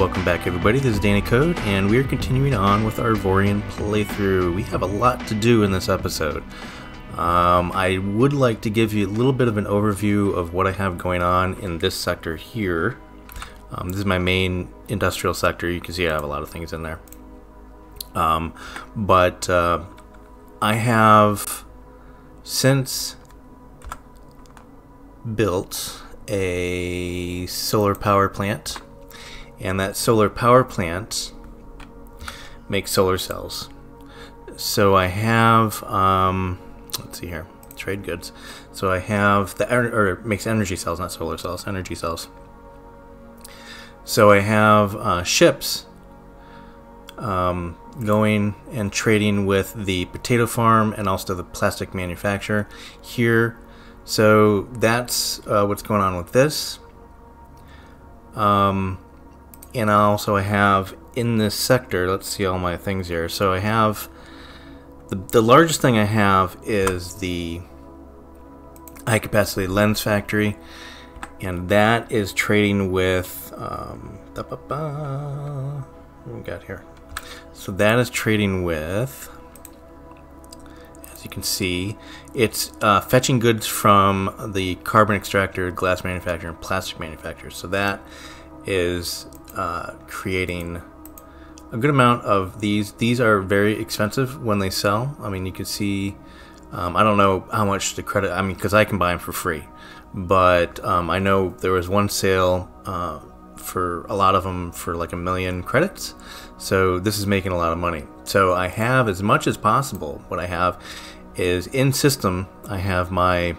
welcome back everybody, this is Danny Code, and we are continuing on with our Avorion playthrough. We have a lot to do in this episode. I would like to give you a little bit of an overview of what I have going on in this sector here. This is my main industrial sector. You can see I have a lot of things in there. I have since built a solar power plant, and that solar power plant makes solar cells. So I have, let's see here, trade goods. So I have the, or it makes energy cells, not solar cells, energy cells. So I have ships going and trading with the potato farm and also the plastic manufacturer here. So that's what's going on with this. And also I have in this sector, let's see all my things here. So I have, the largest thing I have is the high capacity lens factory. And that is trading with, what we got here? So that is trading with, as you can see, it's fetching goods from the carbon extractor, glass manufacturer, and plastic manufacturer. So that is creating a good amount of these. These are very expensive when they sell. I mean, you can see, I don't know how much the credit, I mean, because I can buy them for free. But I know there was one sale for a lot of them for like 1 million credits. So this is making a lot of money. So I have, as much as possible, what I have is in system, I have my,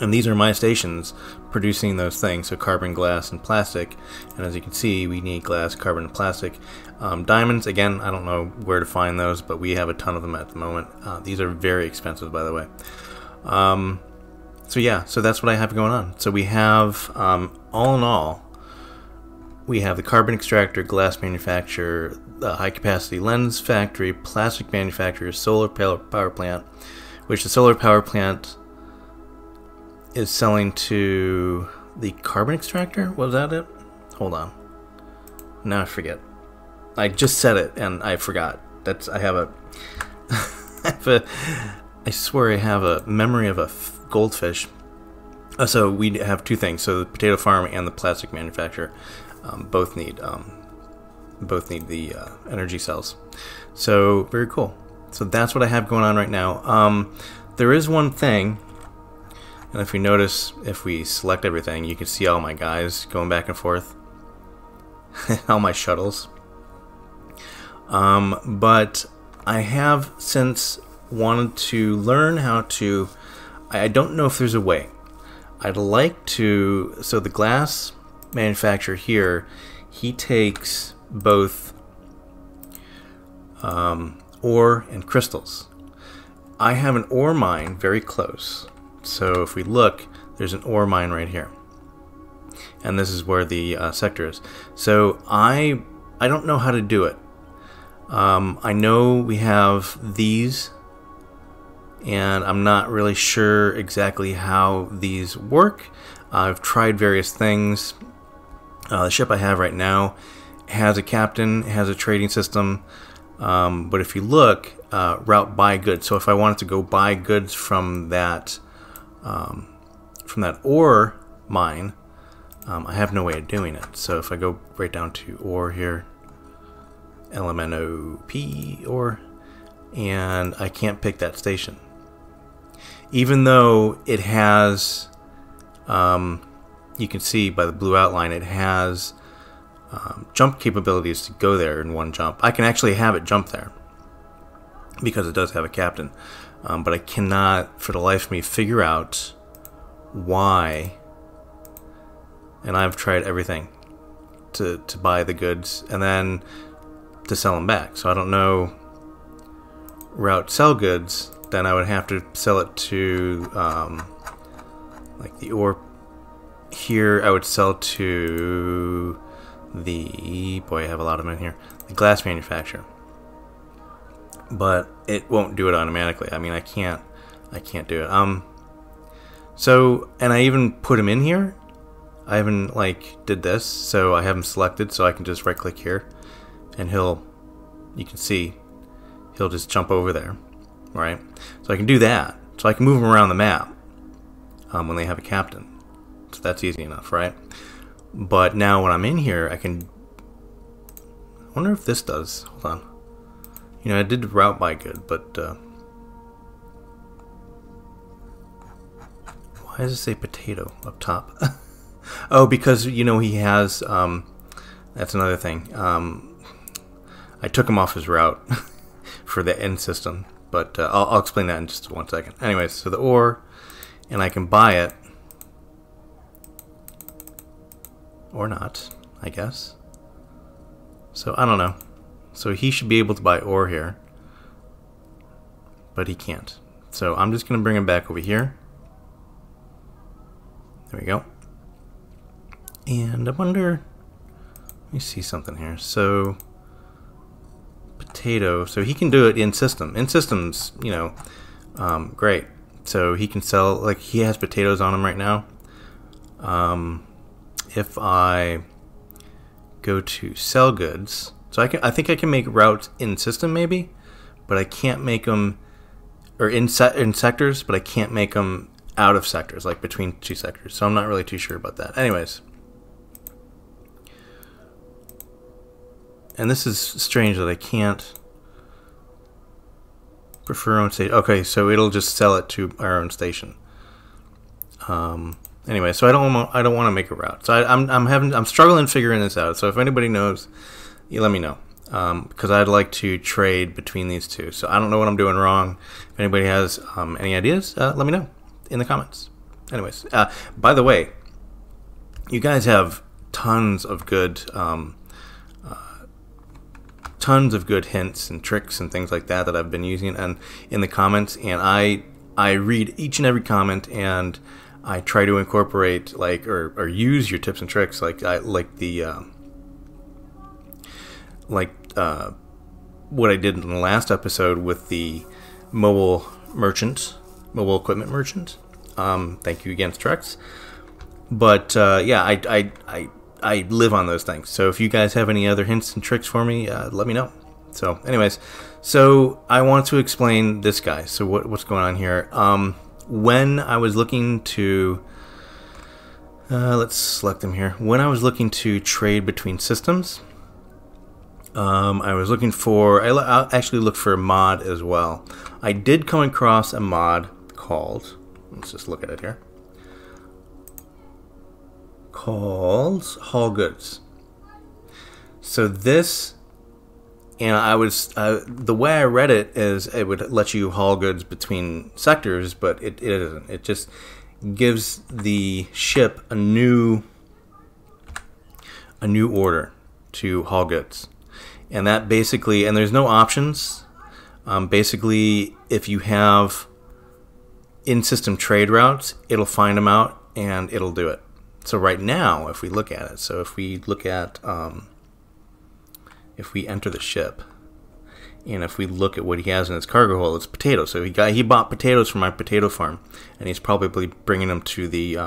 and these are my stations producing those things. So carbon, glass, and plastic. And as you can see, we need glass, carbon, and plastic. Diamonds, again, I don't know where to find those, but we have a ton of them at the moment. These are very expensive, by the way. So yeah, so that's what I have going on. So we have, all in all, we have the carbon extractor, glass manufacturer, the high capacity lens factory, plastic manufacturer, solar power plant, which the solar power plant is selling to the carbon extractor? Was that it? Hold on. Now I forget. I just said it and I forgot. That's, I have a, I swear I have a memory of a goldfish. So we have two things. So the potato farm and the plastic manufacturer both need the energy cells. So very cool. So that's what I have going on right now. There is one thing, and if we notice, if we select everything, you can see all my guys going back and forth, all my shuttles. But I have since wanted to learn how to, I don't know if there's a way. I'd like to, so the glass manufacturer here, he takes both ore and crystals. I have an ore mine very close. So if we look, there's an ore mine right here. And this is where the sector is. So I don't know how to do it. I know we have these, and I'm not really sure exactly how these work. I've tried various things. The ship I have right now has a captain, has a trading system, but if you look, route buy goods. So if I wanted to go buy goods from that ore mine, I have no way of doing it. So if I go right down to ore here, LMNOP ore, and I can't pick that station. Even though it has, you can see by the blue outline, it has jump capabilities to go there in one jump. I can actually have it jump there because it does have a captain. But I cannot, for the life of me, figure out why, and I've tried everything to buy the goods and then to sell them back. So I don't know, route sell goods, then I would have to sell it to, like the ore here, I would sell to the, boy, I have a lot of them in here, the glass manufacturer. But it won't do it automatically. I mean, I can't do it. So, and I even put them in here. I haven't like did this, so I have him selected, so I can just right click here and he'll, you can see, he'll just jump over there, right? So I can do that. So I can move them around the map when they have a captain. So that's easy enough, right? But now when I'm in here, I can, I wonder if this does, hold on. You know, I did route by good, but why does it say potato up top? Oh, because, you know, he has, that's another thing. I took him off his route for the end system, but I'll explain that in just one second. Anyways, so the ore, and I can buy it, or not, I guess. So I don't know. So he should be able to buy ore here, but he can't. So I'm just going to bring him back over here. There we go. And I wonder, let me see something here. So potato, so he can do it in system. In systems, you know, great. So he can sell, like he has potatoes on him right now. If I go to sell goods, so I think I can make routes in system maybe, but I can't make them, or in sectors, but I can't make them out of sectors, like between two sectors. So I'm not really too sure about that. Anyways. And this is strange that I can't prefer own station. Okay, so it'll just sell it to our own station. Anyway, so I don't want to make a route. So I'm struggling figuring this out. So if anybody knows, you let me know, because I'd like to trade between these two. So I don't know what I'm doing wrong. If anybody has any ideas, let me know in the comments. Anyways, by the way, you guys have tons of good. Tons of good hints and tricks and things like that that I've been using and in the comments, and I read each and every comment, and I try to incorporate like or use your tips and tricks, like I like the what I did in the last episode with the mobile equipment merchant. Thank you again, Trex. But yeah, I live on those things. So if you guys have any other hints and tricks for me, let me know. So anyways, so I want to explain this guy. So what's going on here? When I was looking to, let's select them here. When I was looking to trade between systems, I was looking for, I actually looked for a mod as well. I did come across a mod called, let's just look at it here. Called Haul Goods. So this, and I was the way I read it is it would let you haul goods between sectors, but it isn't. It just gives the ship a new order to haul goods, and that basically, and there's no options. Basically, if you have in-system trade routes, it'll find them out and it'll do it. So right now, if we look at it, so if we look at, if we enter the ship, and if we look at what he has in his cargo hold, it's potatoes. So he bought potatoes from my potato farm, and he's probably bringing them to the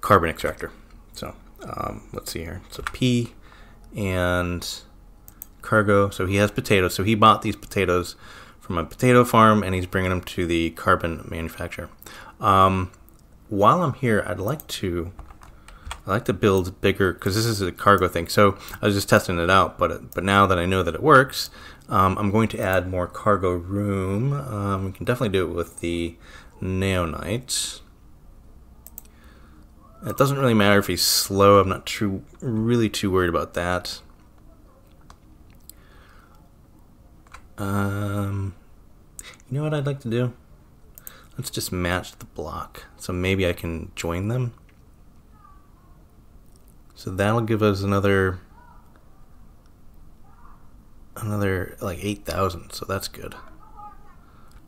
carbon extractor. So let's see here. So P and cargo. So he has potatoes. So he bought these potatoes from my potato farm, and he's bringing them to the carbon manufacturer. While I'm here, I'd like to build bigger, because this is a cargo thing. So I was just testing it out, but now that I know that it works, I'm going to add more cargo room. We can definitely do it with the neonite. It doesn't really matter if he's slow. I'm not really too worried about that. You know what I'd like to do? Let's just match the block. So maybe I can join them. So that'll give us another like 8,000. So that's good.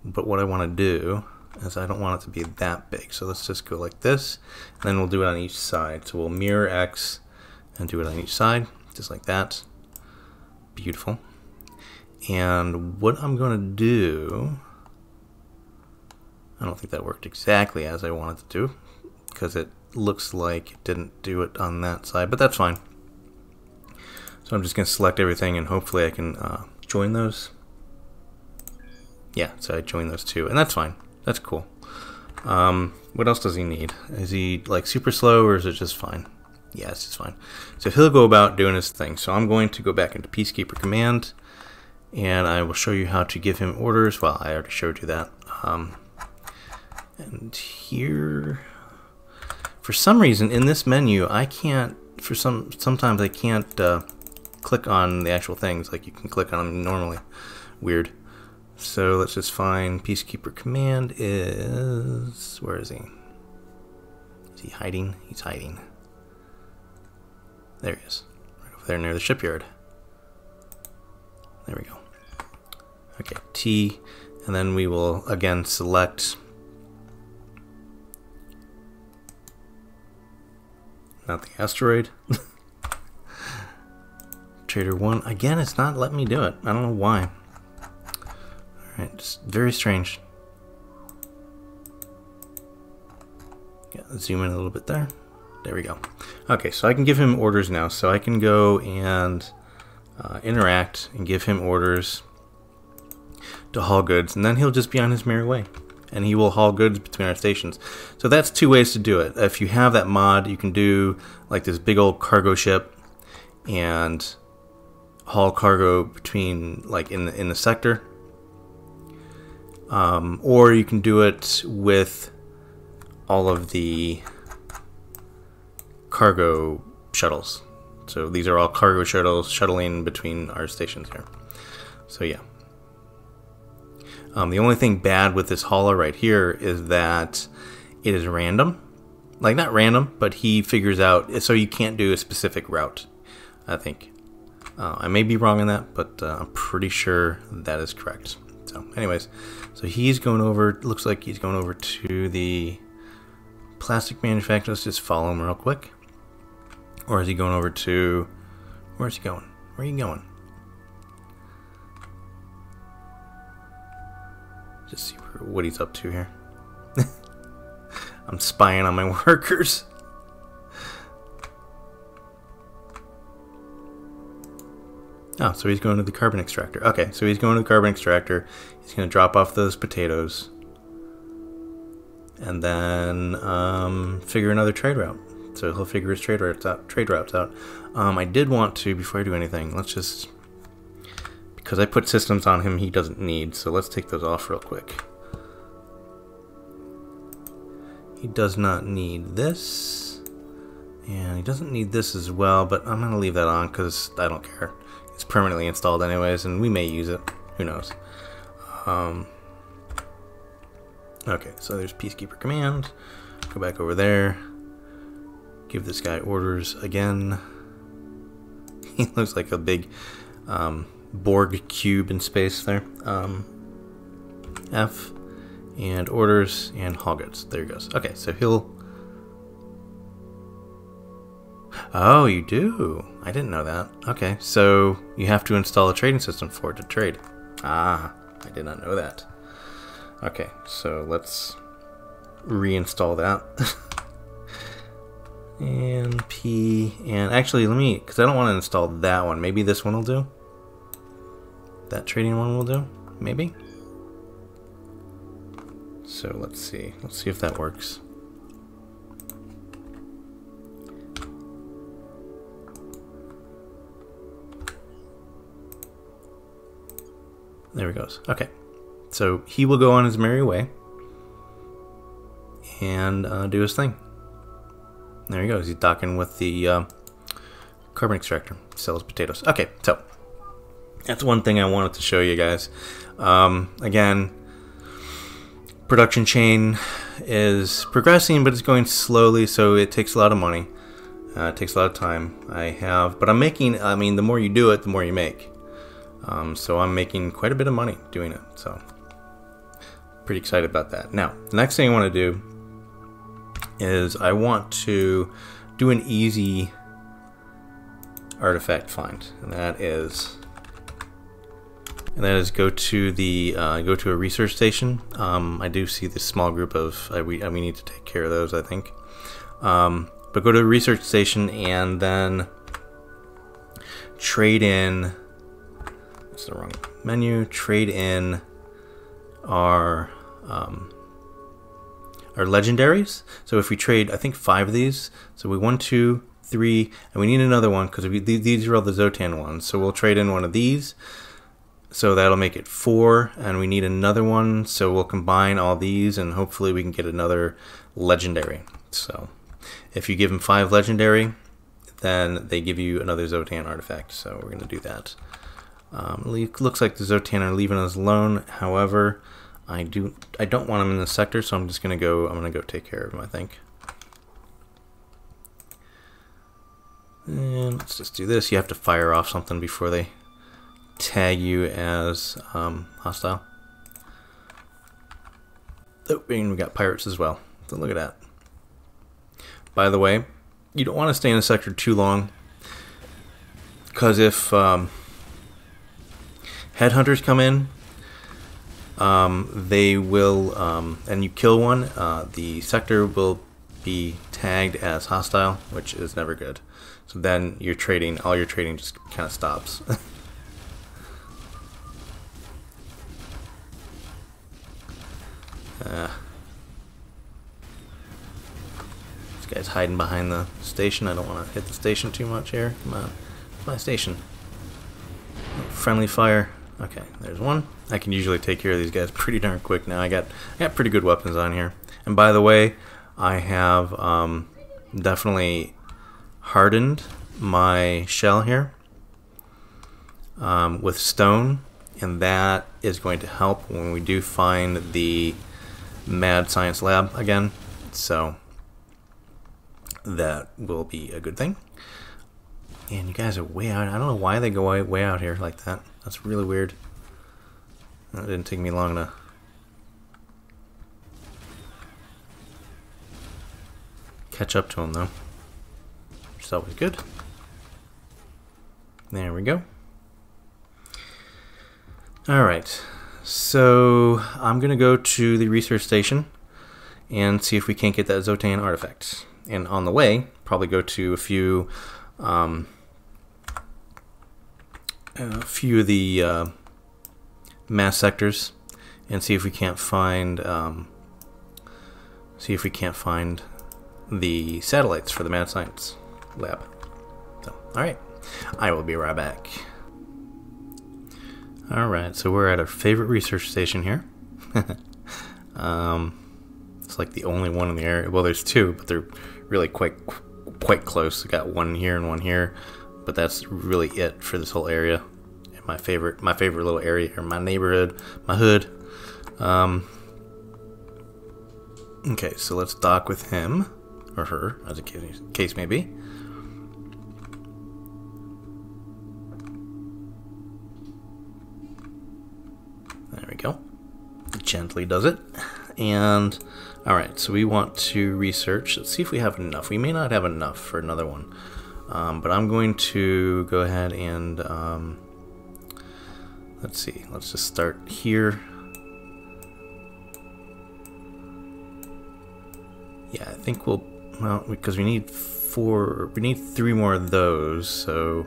But what I want to do is I don't want it to be that big. So let's just go like this. And then we'll do it on each side. So we'll mirror X and do it on each side, just like that. Beautiful. And what I'm going to do, I don't think that worked exactly as I wanted to do, because it looks like it didn't do it on that side, but that's fine. So I'm just going to select everything and hopefully I can join those. Yeah, so I joined those two, and that's fine. That's cool. What else does he need? Is he like super slow or is it just fine? Yeah, it's just fine. So he'll go about doing his thing. So I'm going to go back into Peacekeeper Command and I will show you how to give him orders. Well, I already showed you that. And here, for some reason in this menu, I can't, sometimes I can't click on the actual things like you can click on them normally. Weird. So let's just find Peacekeeper Command is, where is he? Is he hiding? He's hiding. There he is, right over there near the shipyard. There we go. Okay, T, and then we will again select, not the asteroid. Trader 1, again, it's not letting me do it. I don't know why. Alright, just very strange. Yeah, let's zoom in a little bit there. There we go. Okay, so I can give him orders now. So I can go and interact and give him orders to haul goods, and then he'll just be on his merry way. And he will haul goods between our stations. So that's two ways to do it. If you have that mod, you can do like this big old cargo ship and haul cargo between like in the sector. Or you can do it with all of the cargo shuttles. So these are all cargo shuttles shuttling between our stations here. So yeah. The only thing bad with this hauler right here is that it is random. Like, not random, but he figures out, so you can't do a specific route, I think. I may be wrong on that, but I'm pretty sure that is correct. So anyways, so he's going over, looks like he's going over to the plastic manufacturer. Let's just follow him real quick. Or is he going over to, where's he going? Where are you going? Just see what he's up to here. I'm spying on my workers. Oh, so he's going to the carbon extractor. Okay, so he's going to the carbon extractor. He's going to drop off those potatoes. And then figure another trade route. So he'll figure his trade routes out. I did want to, before I do anything, let's just... Because I put systems on him he doesn't need, so let's take those off real quick. He does not need this. And he doesn't need this as well, but I'm going to leave that on because I don't care. It's permanently installed anyways, and we may use it. Who knows? Okay, so there's Peacekeeper Command. Go back over there. Give this guy orders again. He looks like a big Borg cube in space there. F, and orders, and haul goods. There he goes. Okay, so he'll... Oh, you do? I didn't know that. Okay, so you have to install a trading system for it to trade. Ah, I did not know that. Okay, so let's reinstall that. And P, and actually let me, because I don't want to install that one. Maybe this one will do? That trading one will do? Maybe? So let's see. Let's see if that works. There he goes. Okay. So he will go on his merry way and do his thing. There he goes. He's docking with the carbon extractor. Sells potatoes. Okay, so that's one thing I wanted to show you guys. Again, production chain is progressing, but it's going slowly, so it takes a lot of money. It takes a lot of time. But I'm making, I mean, the more you do it, the more you make. So I'm making quite a bit of money doing it, so pretty excited about that. Now, the next thing I want to do is I want to do an easy artifact find, and that is go to the a research station. I do see this small group of we need to take care of those, I think. But go to the research station and then trade in, that's the wrong menu, trade in our legendaries. So if we trade, I think 5 of these, so we 1, 2, 3, and we need another one because these are all the Xsotan ones. So we'll trade in one of these. So that'll make it 4, and we need another one. So we'll combine all these, and hopefully we can get another legendary. So if you give them 5 legendary, then they give you another Xsotan artifact. So we're going to do that. Looks like the Xsotan are leaving us alone. However, I don't want them in this sector, so I'm just going to go. I'm going to go take care of them, I think. And let's just do this. You have to fire off something before they tag you as hostile. Oh, and we got pirates as well. So look at that. By the way, you don't want to stay in a sector too long, because if headhunters come in, they will, and you kill one, the sector will be tagged as hostile, which is never good. So then your trading, all your trading just kind of stops. This guy's hiding behind the station. I don't want to hit the station too much here. Come on, my station. Friendly fire. Okay, there's one. I can usually take care of these guys pretty darn quick now. I got pretty good weapons on here. And by the way, I have definitely hardened my shell here with stone, and that is going to help when we do find the Mad Science Lab again, so that will be a good thing. And you guys are way out. I don't know why they go way out here like that. That's really weird. That didn't take me long to catch up to them though, which is always good. There we go. Alright, so I'm going to go to the research station and see if we can't get that Xsotan artifact. And on the way, probably go to a few of the mass sectors and see if we can't find the satellites for the Mad Science Lab. So, alright, I will be right back. Alright, so we're at our favorite research station here. It's like the only one in the area. Well, there's 2, but they're really quite close. We got one here and one here, but that's really it for this whole area. And my favorite little area here, my neighborhood, my hood. Okay, so let's dock with him, or her, as the case may be. There we go. Gently does it. And, alright, so we want to research. Let's see if we have enough. We may not have enough for another one. But I'm going to go ahead and, let's see. Let's just start here. Yeah, I think we'll, well, because we need 3 more of those, so...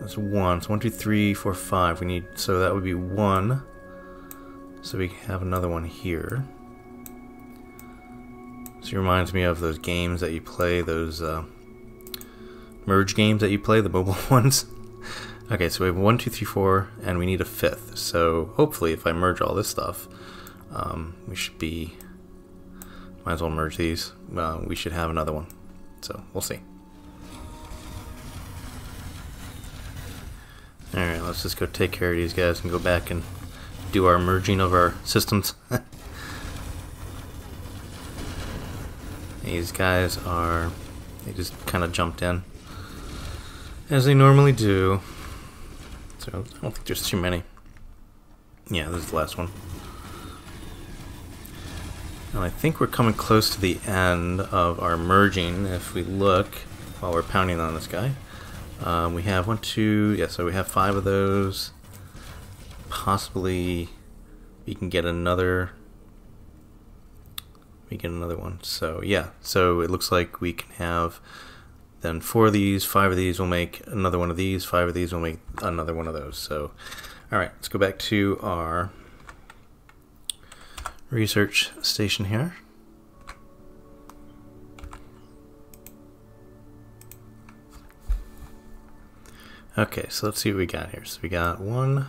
That's 1. So 1, 2, 3, 4, 5. We need, so that would be 1. So we have another one here. So it reminds me of those games that you play, those merge games that you play, the mobile ones. Okay, so we have 1, 2, 3, 4, and we need a 5th. So hopefully, if I merge all this stuff, we should be. Might as well merge these. We should have another one. So we'll see. Alright, let's just go take care of these guys and go back and do our merging of our systems. These guys are... they just kind of jumped in. As they normally do. So, I don't think there's too many. Yeah, this is the last one. And I think we're coming close to the end of our merging, if we look, while we're pounding on this guy. We have 1, 2, yeah, so we have 5 of those. Possibly we can get another, we get another one. So yeah, so it looks like we can have then 4 of these, 5 of these, we'll make another one of these, 5 of these, we'll make another one of those. So all right, let's go back to our research station here. Okay, so let's see what we got here. So we got 1,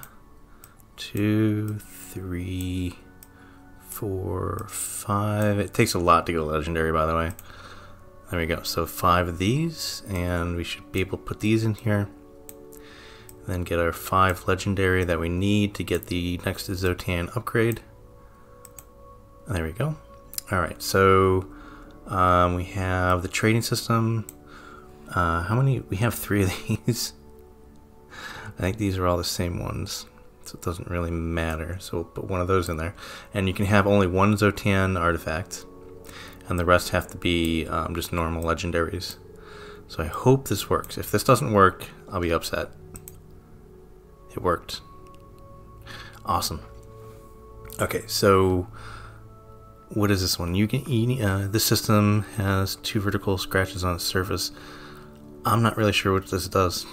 2, 3, 4, 5. It takes a lot to go legendary, by the way. There we go. So 5 of these, and we should be able to put these in here. And then get our 5 legendary that we need to get the next Xsotan upgrade. There we go. Alright, so we have the trading system. How many? We have 3 of these. I think these are all the same ones, so it doesn't really matter. So we'll put one of those in there. And you can have only one Xsotan artifact, and the rest have to be just normal legendaries. So I hope this works. If this doesn't work, I'll be upset. It worked. Awesome. Okay, so what is this one? You can eat. This system has 2 vertical scratches on its surface. I'm not really sure what this does.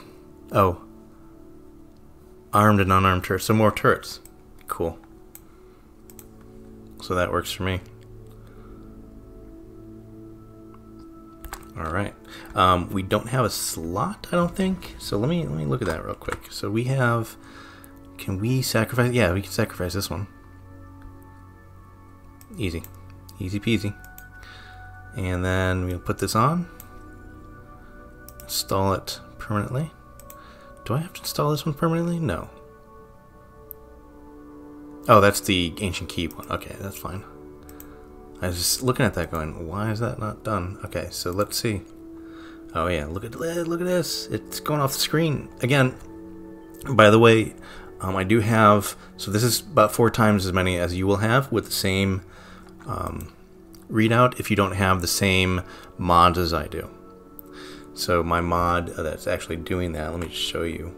Oh. Armed and unarmed turrets. So more turrets. Cool. So that works for me. Alright. We don't have a slot, I don't think. So let me look at that real quick. So we have... Can we sacrifice? Yeah, we can sacrifice this one. Easy. Easy peasy. And then we'll put this on. Install it permanently. Do I have to install this one permanently? No. Oh, that's the ancient key one. Okay, that's fine. I was just looking at that going, why is that not done? Okay, so let's see. Oh yeah, look at this. It's going off the screen. again, by the way, I do have, so this is about 4 times as many as you will have with the same readout if you don't have the same mods as I do. So my mod that's actually doing that, let me just show you,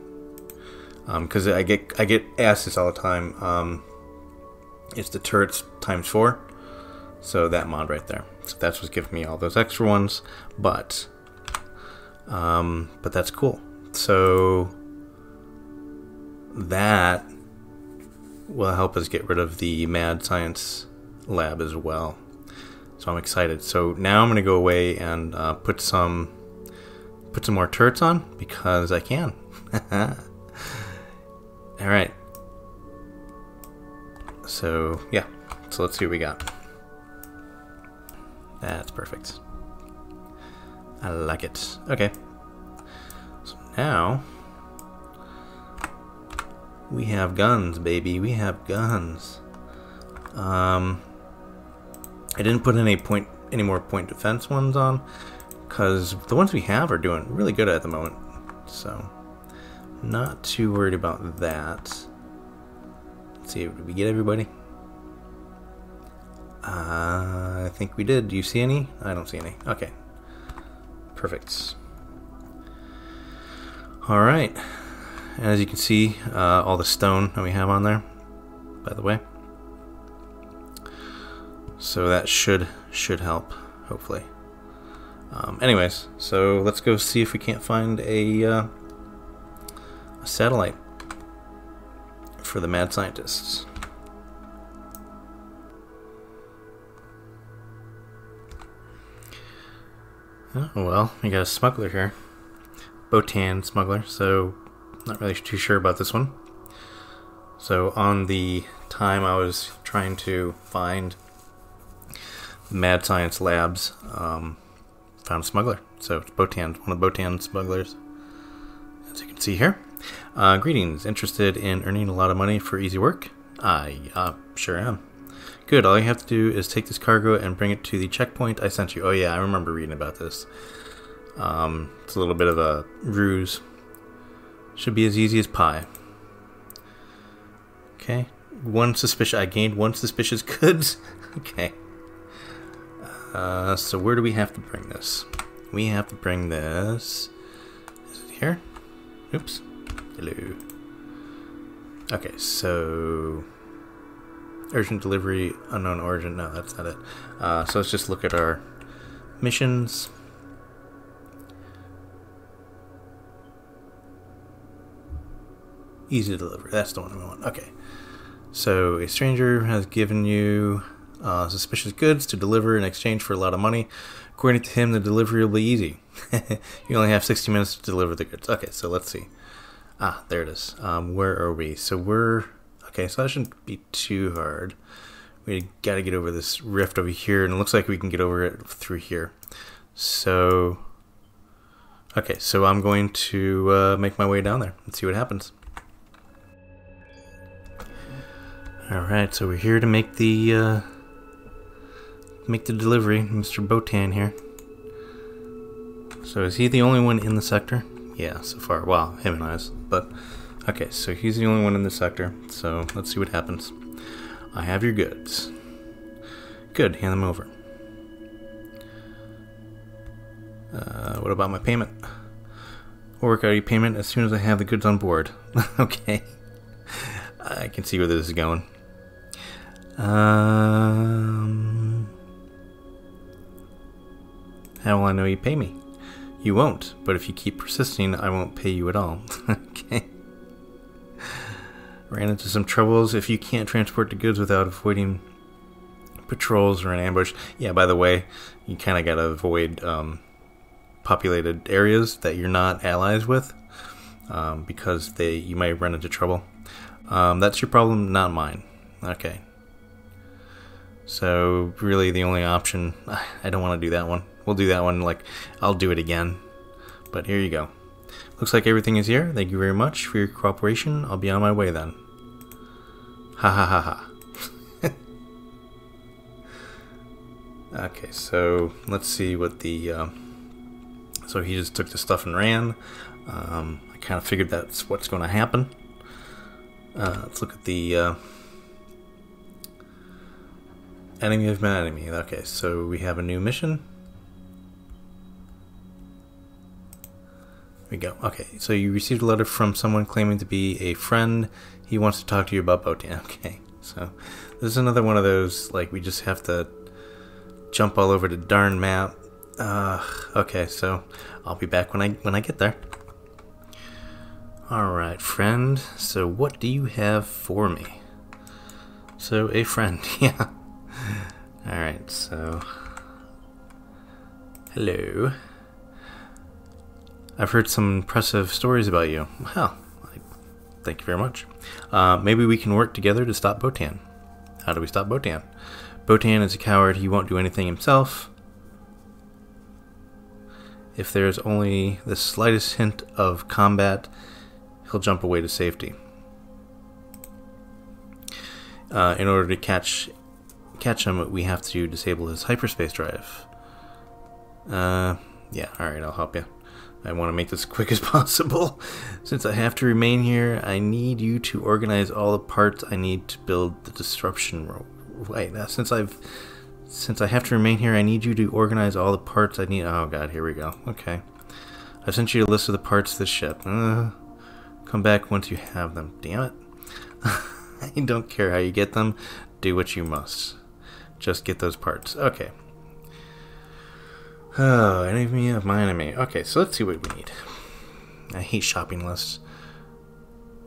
because I get asked this all the time. It's the turrets times 4, so that mod right there. So that's what's giving me all those extra ones, but that's cool. So that will help us get rid of the Mad Science Lab as well. So I'm excited. So now I'm going to go away and put some more turrets on because I can. All right. So yeah. So let's see what we got. That's perfect. I like it. Okay. So now we have guns, baby. We have guns. I didn't put any more point defense ones on, because the ones we have are doing really good at the moment, so not too worried about that. Let's see, did we get everybody? I think we did. Do you see any? I don't see any. Okay, perfect. All right, as you can see, all the stone that we have on there, by the way, so that should help, hopefully. Anyways, so let's go see if we can't find a satellite for the mad scientists. Oh, well, we got a smuggler here. Bottan smuggler, so not really too sure about this one. So on the time I was trying to find the Mad Science Labs, found a smuggler. So it's Bottan, one of the Bottan smugglers, as you can see here. Greetings. Interested in earning a lot of money for easy work? I sure am. Good. All you have to do is take this cargo and bring it to the checkpoint I sent you. Oh yeah, I remember reading about this. It's a little bit of a ruse. Should be as easy as pie. Okay. I gained 1 suspicious goods. Okay. So where do we have to bring this? We have to bring this... Is it here? Oops. Hello. Okay, so... Urgent delivery, unknown origin. No, that's not it. So let's just look at our missions. Easy to deliver. That's the one we want. Okay. So a stranger has given you suspicious goods to deliver in exchange for a lot of money. According to him, the delivery will be easy. You only have 60 minutes to deliver the goods. Okay, so let's see. Ah, there it is. Where are we? So we're... Okay, so that shouldn't be too hard. We gotta get over this rift over here, and it looks like we can get over it through here. So... Okay, so I'm going to make my way down there and see what happens. Alright, so we're here to make the delivery, Mr. Bottan here. So is he the only one in the sector? Yeah, so far. Well, him and I's, but okay, so he's the only one in the sector, so let's see what happens. I have your goods. Good, hand them over. What about my payment? I'll work out your payment as soon as I have the goods on board. Okay. I can see where this is going. How will I know you pay me? You won't, but if you keep persisting, I won't pay you at all. Okay. Ran into some troubles. If you can't transport the goods without avoiding patrols or an ambush. Yeah, by the way, you kind of got to avoid populated areas that you're not allies with because you might run into trouble. That's your problem, not mine. Okay. So, really the only option... I don't want to do that one. We'll do that one, like, I'll do it again. But here you go. Looks like everything is here. Thank you very much for your cooperation. I'll be on my way then. Ha ha ha ha. Okay, so let's see what the... So he just took the stuff and ran. I kind of figured that's what's going to happen. Let's look at the enemy of my enemy. Okay, so we have a new mission. We go. Okay, so you received a letter from someone claiming to be a friend. He wants to talk to you about Bottan. Okay, so this is another one of those, like, we just have to jump all over the darn map. Okay, so I'll be back when I get there. Alright, friend, so what do you have for me? So, a friend, yeah. Alright, so... Hello. I've heard some impressive stories about you. Well, thank you very much. Maybe we can work together to stop Bottan. How do we stop Bottan? Bottan is a coward. He won't do anything himself. If there's only the slightest hint of combat... he'll jump away to safety. In order to catch him, we have to disable his hyperspace drive. Yeah, alright, I'll help you. I want to make this as quick as possible. Since I have to remain here, I need you to organize all the parts I need to build the disruption rope. Wait, since I have to remain here, I need you to organize all the parts I need. Oh god, here we go. Okay. I've sent you a list of the parts of the ship. Come back once you have them. Damn it. I don't care how you get them. Do what you must. Just get those parts. Okay. Oh, enemy of my enemy. Okay, so let's see what we need. I hate shopping lists.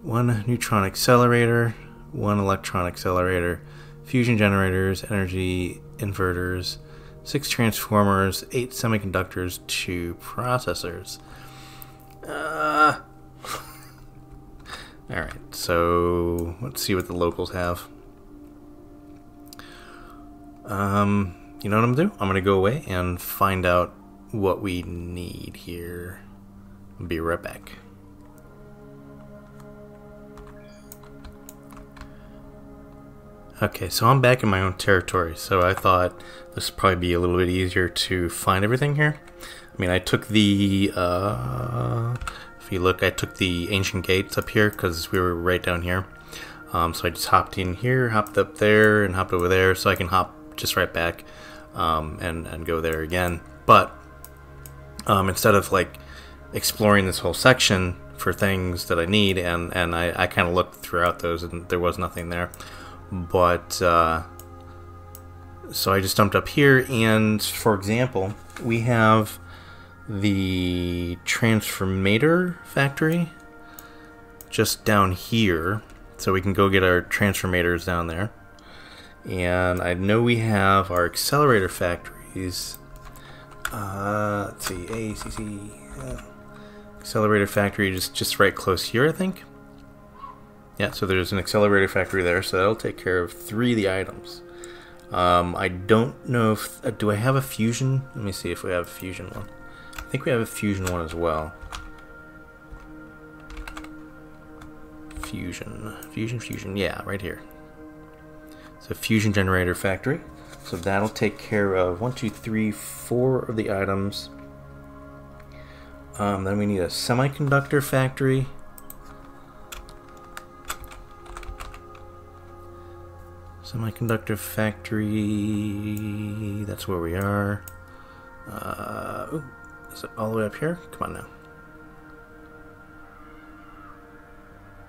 1 neutron accelerator. 1 electron accelerator. Fusion generators. Energy inverters. 6 transformers. 8 semiconductors. 2 processors. Alright, so let's see what the locals have. You know what I'm going to do? I'm going to go away and find out what we need here. I'll be right back. Okay, so I'm back in my own territory, so I thought this would probably be a little bit easier to find everything here. I mean, I took the... If you look, I took the ancient gates up here because we were right down here. So I just hopped in here, hopped up there, and hopped over there, so I can hop just right back and go there again. But instead of like exploring this whole section for things that I need, and I kind of looked throughout those and there was nothing there. But so I just dumped up here, and for example, we have the transformator factory just down here, so we can go get our transformators down there. And I know we have our accelerator factories. Let's see, accelerator factory is just right close here, I think. Yeah, so there's an accelerator factory there, so that'll take care of 3 of the items. I don't know if... do I have a fusion? Let me see if we have a fusion one. I think we have a fusion one as well. Fusion, yeah, right here. It's a fusion generator factory. So that'll take care of 4 of the items. Then we need a semiconductor factory. That's where we are. Ooh, is it all the way up here? Come on now.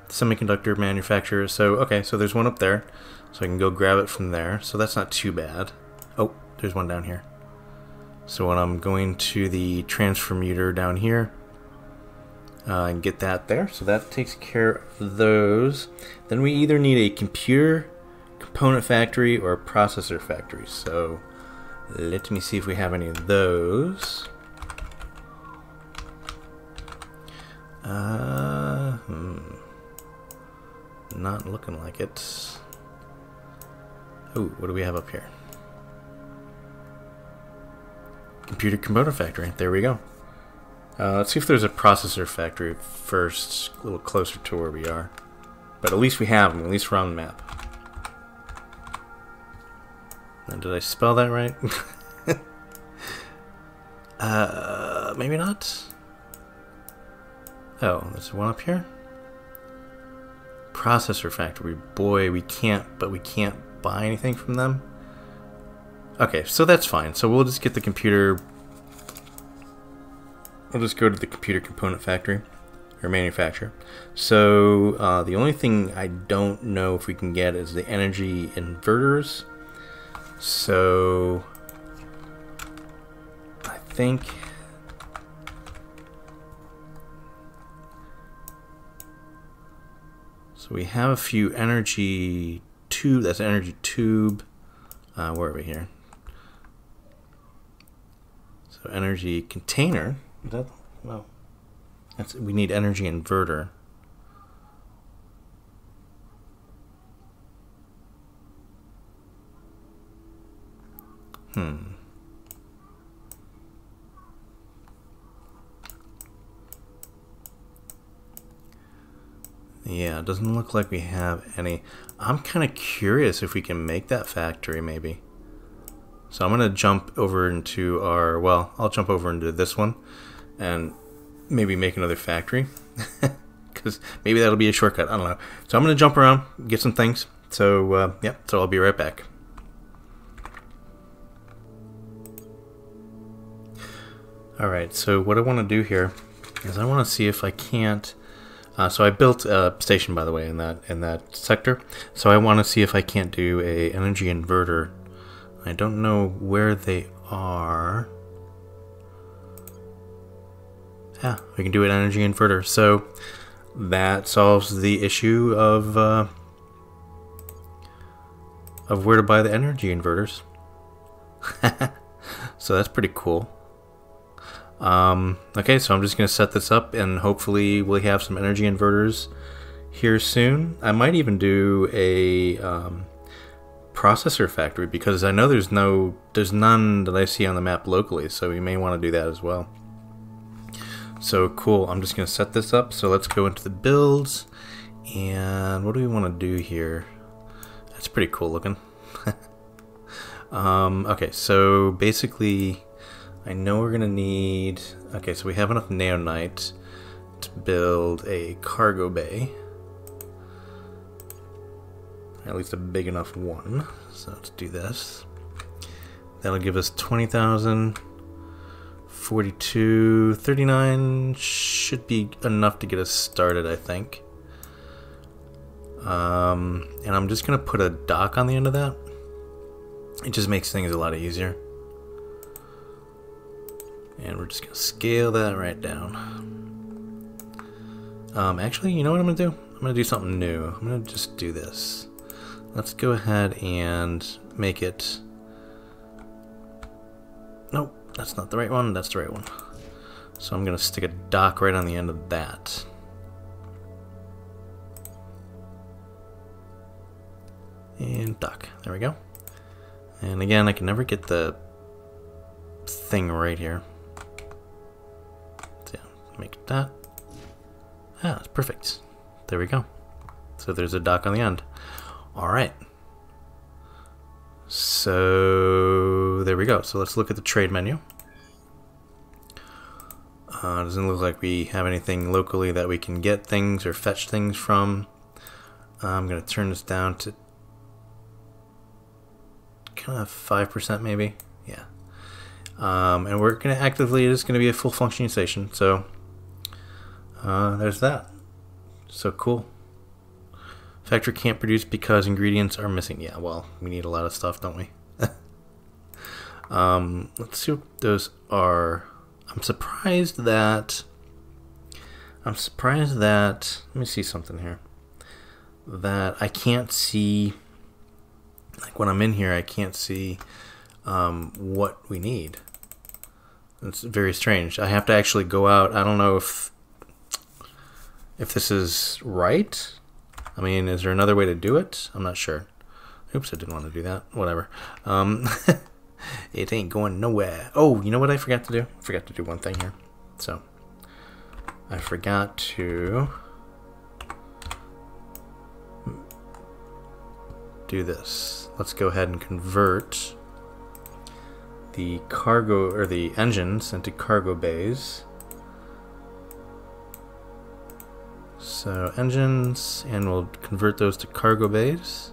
Semiconductor manufacturer. So, okay, so there's one up there. So I can go grab it from there. So that's not too bad. Oh, there's one down here. So when I'm going to the transformuter down here, and get that there. So that takes care of those. Then we either need a computer component factory or processor factory. So let me see if we have any of those. Not looking like it. Ooh, what do we have up here? Computer component factory. There we go. Let's see if there's a processor factory first, a little closer to where we are. But at least we have them. At least we're on the map. And did I spell that right? Maybe not. Oh, there's one up here. Processor factory. Boy, we can't buy anything from them. Okay, so that's fine. So we'll just get the computer. We'll just go to the computer component factory or manufacturer. So the only thing I don't know if we can get is the energy inverters. So I think we have a few energy tube. That's energy tube. Where are we here? So energy container. Is that no? That's, we need energy inverter. Yeah, it doesn't look like we have any. I'm kind of curious if we can make that factory, maybe. So I'm going to jump over into our... Well, I'll jump over into this one and maybe make another factory. Because maybe that'll be a shortcut. I don't know. So I'm going to jump around, get some things. So, yeah, so I'll be right back. Alright, so what I want to do here is I want to see if I can't... so I built a station, by the way, in that sector. So I want to see if I can't do a energy inverter. I don't know where they are. Yeah, we can do an energy inverter. So that solves the issue of where to buy the energy inverters. So that's pretty cool. Okay, so I'm just going to set this up, and hopefully we'll have some energy inverters here soon. I might even do a processor factory, because I know there's none that I see on the map locally, so we may want to do that as well. So cool, I'm just going to set this up. So let's go into the builds, and what do we want to do here? That's pretty cool looking. Okay, so basically... I know we're gonna need... Okay, so we have enough neonite to build a cargo bay. At least a big enough one. So let's do this. That'll give us 20,000, 42, 39 should be enough to get us started, I think. And I'm just gonna put a dock on the end of that. It just makes things a lot easier. And we're just gonna scale that right down. Actually, you know what I'm gonna do? I'm gonna do something new. I'm gonna just do this. Let's go ahead and make it... Nope, that's not the right one. That's the right one. So I'm gonna stick a dock right on the end of that. And dock. There we go. And again, I can never get the thing right here. So yeah, make that. Ah, that's perfect. There we go. So there's a dock on the end. Alright. So there we go. So let's look at the trade menu. Doesn't look like we have anything locally that we can get things or fetch things from. I'm going to turn this down to kind of 5% maybe. Yeah. And we're going to actively, it is going to be a full functioning station. So there's that. So cool. Factory can't produce because ingredients are missing. Yeah, well, we need a lot of stuff, don't we? Let's see what those are. I'm surprised that, let me see something here, that I can't see, like when I'm in here, I can't see what we need. It's very strange. I have to actually go out. I don't know if this is right. I mean, is there another way to do it? I'm not sure. Oops, I didn't want to do that. Whatever. It ain't going nowhere. Oh, you know what I forgot to do? I forgot to do one thing here. So, I forgot to do this. Let's go ahead and convert the cargo, or the engines, into cargo bays. So engines, and we'll convert those to cargo bays.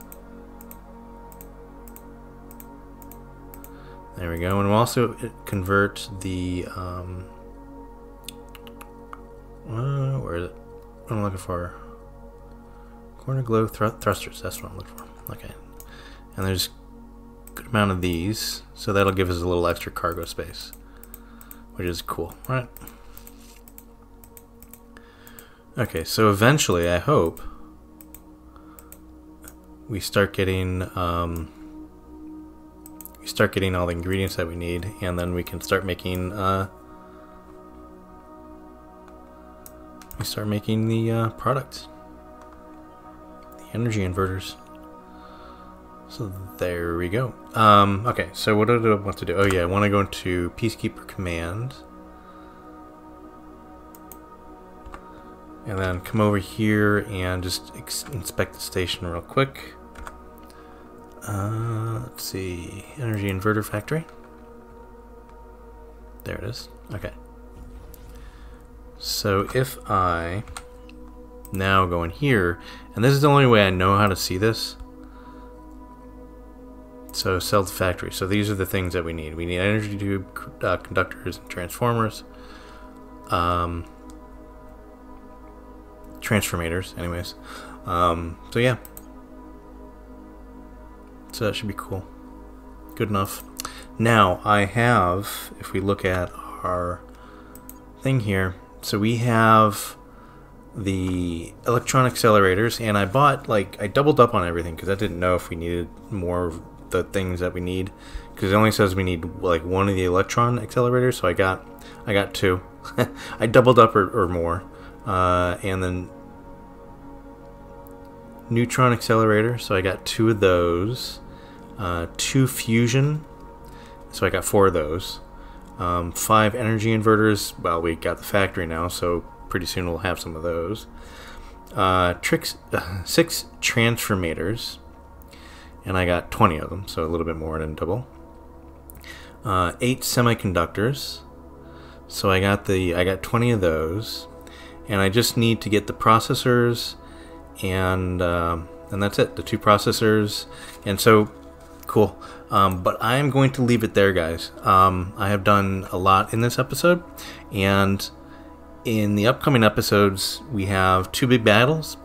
There we go, and we'll also convert the, where is it? What am I looking for? Corner glow thrusters, that's what I'm looking for. Okay, and there's a good amount of these, so that'll give us a little extra cargo space, which is cool. All right. Okay, so eventually, I hope, we start getting, all the ingredients that we need, and then we can start making the products, the energy inverters. So there we go. Okay, so what do I want to do? Oh yeah, I want to go into Peacekeeper Command, and then come over here and just inspect the station real quick. Let's see, energy inverter factory. There it is. Okay. So if I now go in here, and this is the only way I know how to see this. So sell to factory. So these are the things that we need. We need energy tube, conductors, and transformers. Transformators, anyways. So yeah. So that should be cool. Good enough. Now I have, if we look at our thing here, so we have the electron accelerators, and I bought, like, I doubled up on everything because I didn't know if we needed more of the things that we need, because it only says we need like one of the electron accelerators, so I got two. I doubled up or more, and then neutron accelerator, so I got two of those. Two fusion, so I got four of those. Five energy inverters. Well, we got the factory now, so pretty soon we'll have some of those. Six transformators, and I got 20 of them, so a little bit more than double. 8 semiconductors, so I got 20 of those, and I just need to get the processors. And that's it, the two processors, and so cool. But I'm going to leave it there, guys. I have done a lot in this episode, and In the upcoming episodes, we have two big battles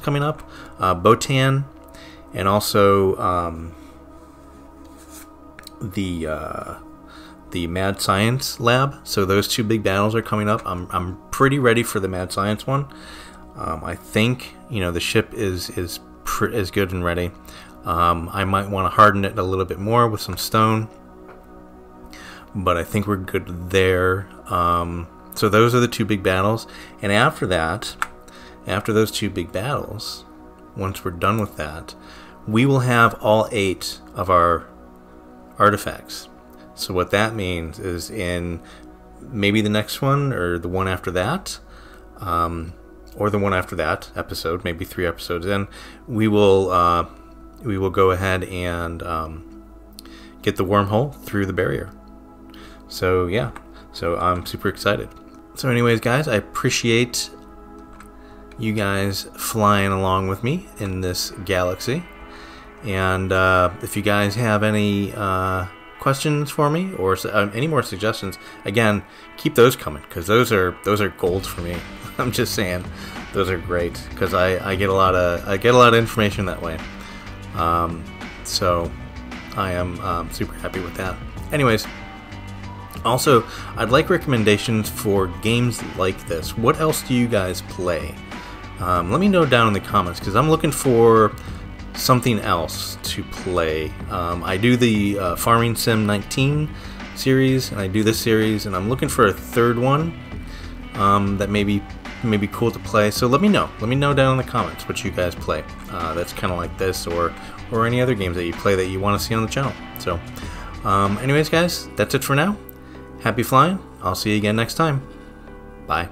coming up, Bottan, and also the Mad Science Lab. So those two big battles are coming up. I'm pretty ready for the Mad Science one. I think, you know, the ship is good and ready. I might want to harden it a little bit more with some stone, but I think we're good there. So those are the two big battles, and after those two big battles, once we're done with that, we will have all 8 of our artifacts. So what that means is, in maybe the next one, or the one after that, or the one after that episode, maybe 3 episodes in, we will go ahead and get the wormhole through the barrier. So yeah, so I'm super excited. So anyways, guys, I appreciate you guys flying along with me in this galaxy. And if you guys have any questions for me, or any more suggestions, again, keep those coming, because those are gold for me. I'm just saying, those are great, because I get a lot of information that way. So I am super happy with that. Anyways. Also, I'd like recommendations for games like this. What else do you guys play? Let me know down in the comments, because I'm looking for something else to play. I do the Farming Sim 19 series, and I do this series, and I'm looking for a third one that may be cool to play. So let me know. Let me know down in the comments what you guys play. That's kind of like this, or any other games that you play that you want to see on the channel. So, anyways, guys, that's it for now. Happy flying. I'll see you again next time. Bye.